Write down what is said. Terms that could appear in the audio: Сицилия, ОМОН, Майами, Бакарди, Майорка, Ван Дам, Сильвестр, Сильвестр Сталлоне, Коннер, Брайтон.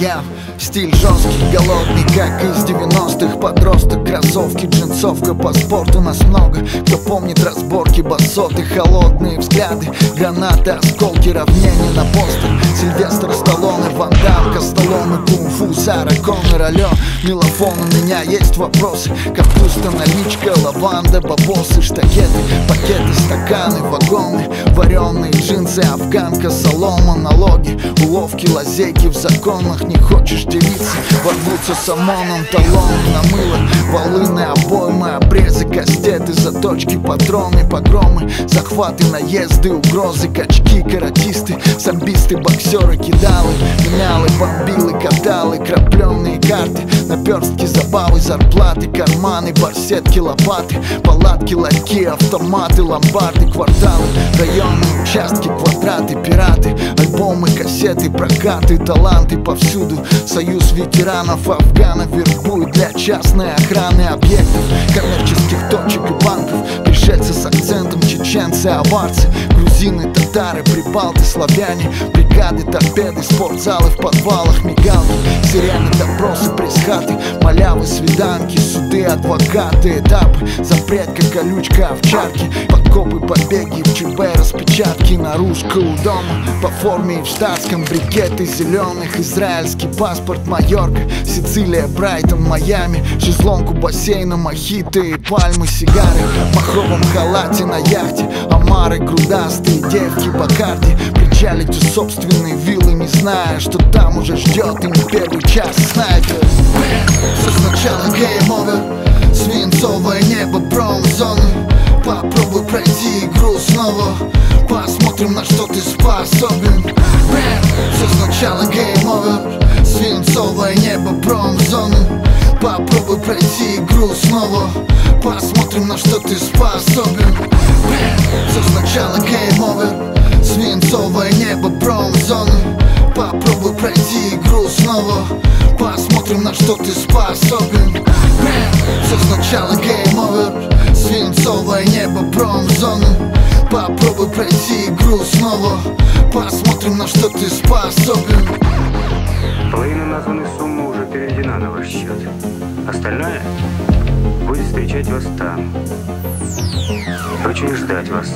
Я стиль жесткий, голодный, как из 90-х. Подросток, кроссовки, джинсовка. По спорту нас много, кто помнит разборки. Басоты, холодные взгляды, гранаты, осколки, равнения на постах. Сильвестр, Сталлоне, Ван Дам, Косталоне, кунг-фу, Сара, Коннер, алё, Мелофон. У меня есть вопросы: капуста, наличка, лаванда, бабосы, штакеты, пакеты, стаканы, вагоны, вареные джинсы, афганка, солома, налоги, уловки, лазейки в законах. Не хочешь делиться, ворвутся с ОМОНом, талон на мыло, волыны, обоймы, обрезы, кастеты, заточки, патроны, погромы, захваты, наезды, угрозы, качки, каратисты, самбисты, боксеры, кидалы, менялы, бомбилы, каталы, крапленные карты, наперстки, забавы, зарплаты, карманы, барсетки, лопаты, палатки, ларьки, автоматы, ломбарды, кварталы, районы, участки, квадраты, пираты, альбомы, кассеты, прокаты, таланты повсюду. Союз ветеранов афганов вербует для частной охраны объектов, коммерческих точек и банков. Пришельцы с акцентом, чеченцы, аварцы, грузины, татары, прибалты, славяне, бригады, торпеды, спортзалы в подвалах, мигалки, сирены, допросы, пресс-хаты, малявы, свиданки, суды, адвокаты, этапы, запрет, как колючка овчарки, подкопы, побеги, в ЧБ, распечатки, наружка у дома, по форме и в штатском, брикеты зеленых, израильский паспорт, Майорка, Сицилия, Брайтон, Майами, шезлонг у бассейна, мохито и пальмы, сигары, в махровом халате на яхте, омары, грудастые девки, бакарди, причалить у собственной виллы, не зная, что там уже ждет им первый час снайпер. Все сначала гейм-овер, свинцовое небо, бронзоны. Попробуй пройти игру снова, посмотрим, на что ты способен. Все сначала гейм-овер, свинцовое небо, бронзоны. Попробуй пройти игру снова, посмотрим, на что ты способен. Все сначала гейм-овер, свинцовое небо, бронзоны. Попробуй пройти игру снова, посмотрим, на что ты способен. Все сначала гейм-овер, свинцовое небо, промзоны. Попробуй пройти игру снова, посмотрим, на что ты способен. Половина названной суммы уже переведена на ваш счет. Остальное будет встречать вас там. Очень ждать вас.